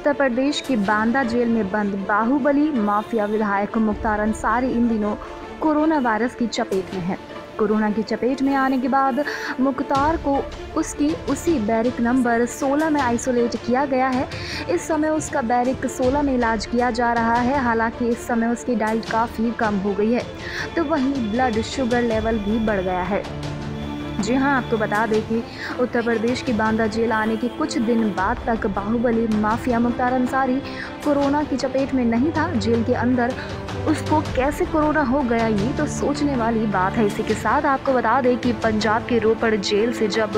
उत्तर प्रदेश के बांदा जेल में बंद बाहुबली माफिया विधायक मुख्तार अंसारी इन दिनों कोरोना वायरस की चपेट में है। कोरोना की चपेट में आने के बाद मुख्तार को उसी बैरिक नंबर 16 में आइसोलेट किया गया है। इस समय उसका बैरिक 16 में इलाज किया जा रहा है। हालांकि इस समय उसकी डाइट काफ़ी कम हो गई है, तो वहीं ब्लड शुगर लेवल भी बढ़ गया है। जी हाँ, आपको बता दें कि उत्तर प्रदेश की बांदा जेल आने के कुछ दिन बाद तक बाहुबली माफिया मुख्तार अंसारी कोरोना की चपेट में नहीं था। जेल के अंदर उसको कैसे कोरोना हो गया, ये तो सोचने वाली बात है। इसी के साथ आपको बता दें कि पंजाब के रोपड़ जेल से जब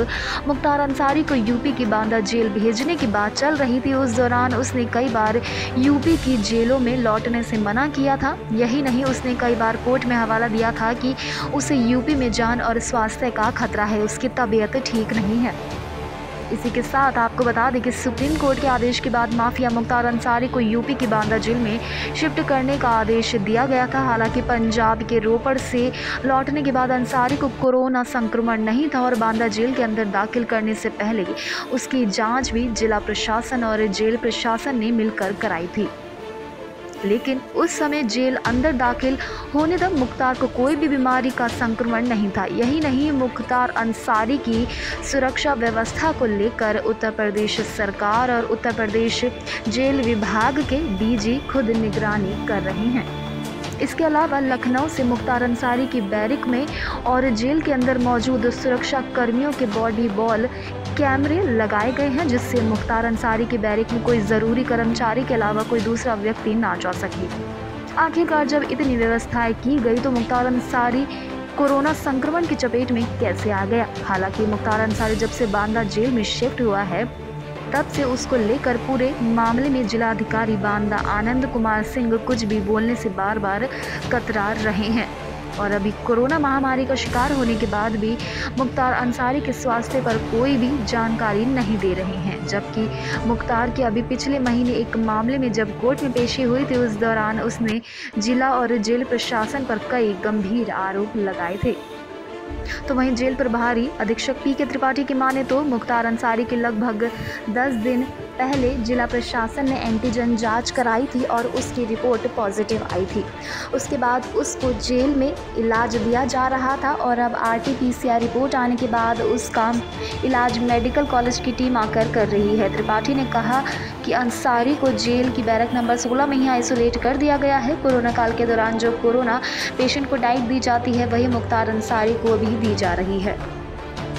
मुख्तार अंसारी को यूपी की बांदा जेल भेजने की बात चल रही थी, उस दौरान उसने कई बार यूपी की जेलों में लौटने से मना किया था। यही नहीं, उसने कई बार कोर्ट में हवाला दिया था कि उसे यूपी में जान और स्वास्थ्य का खतरा है, उसकी तबीयत ठीक नहीं है। इसी के साथ आपको बता दें कि सुप्रीम कोर्ट के आदेश के बाद माफिया मुख्तार अंसारी को यूपी की बांदा जेल में शिफ्ट करने का आदेश दिया गया था। हालांकि पंजाब के रोपड़ से लौटने के बाद अंसारी को कोरोना संक्रमण नहीं था और बांदा जेल के अंदर दाखिल करने से पहले उसकी जांच भी जिला प्रशासन और जेल प्रशासन ने मिलकर कराई थी। लेकिन उस समय जेल अंदर दाखिल होने तक मुख्तार को कोई भी बीमारी का संक्रमण नहीं था। यही नहीं, मुख्तार अंसारी की सुरक्षा व्यवस्था को लेकर उत्तर प्रदेश सरकार और उत्तर प्रदेश जेल विभाग के डीजी खुद निगरानी कर रहे हैं। इसके अलावा लखनऊ से मुख्तार अंसारी की बैरिक में और जेल के अंदर मौजूद सुरक्षा कर्मियों के बॉडी वॉल कैमरे लगाए गए हैं, जिससे मुख्तार अंसारी के बैरिक में कोई ज़रूरी कर्मचारी के अलावा कोई दूसरा व्यक्ति ना जा सके। आखिरकार जब इतनी व्यवस्थाएं की गई तो मुख्तार अंसारी कोरोना संक्रमण की चपेट में कैसे आ गया? हालांकि मुख्तार अंसारी जब से बांदा जेल में शिफ्ट हुआ है, तब से उसको लेकर पूरे मामले में जिलाधिकारी बांदा आनंद कुमार सिंह कुछ भी बोलने से बार बार कतरा रहे हैं। और अभी कोरोना महामारी का शिकार होने के बाद भी मुख्तार अंसारी के स्वास्थ्य पर कोई भी जानकारी नहीं दे रहे हैं। जबकि मुख्तार के अभी पिछले महीने एक मामले में जब कोर्ट में पेशी हुई थी, उस दौरान उसने जिला और जेल प्रशासन पर कई गंभीर आरोप लगाए थे। तो वहीं जेल प्रभारी अधीक्षक पी के त्रिपाठी की माने तो मुख्तार अंसारी के लगभग 10 दिन पहले जिला प्रशासन ने एंटीजन जांच कराई थी और उसकी रिपोर्ट पॉजिटिव आई थी। उसके बाद उसको जेल में इलाज दिया जा रहा था और अब RT-PCR रिपोर्ट आने के बाद उसका इलाज मेडिकल कॉलेज की टीम आकर कर रही है। त्रिपाठी ने कहा कि अंसारी को जेल की बैरक नंबर 16 में ही आइसोलेट कर दिया गया है। कोरोना काल के दौरान जो कोरोना पेशेंट को डाइट दी जाती है, वही मुख्तार अंसारी को भी दी जा रही है।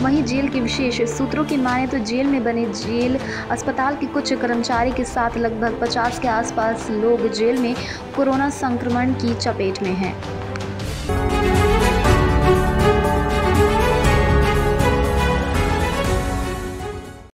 वहीं जेल के विशेष सूत्रों की माने तो जेल में बने जेल अस्पताल के कुछ कर्मचारी के साथ लगभग 50 के आसपास लोग जेल में कोरोना संक्रमण की चपेट में हैं।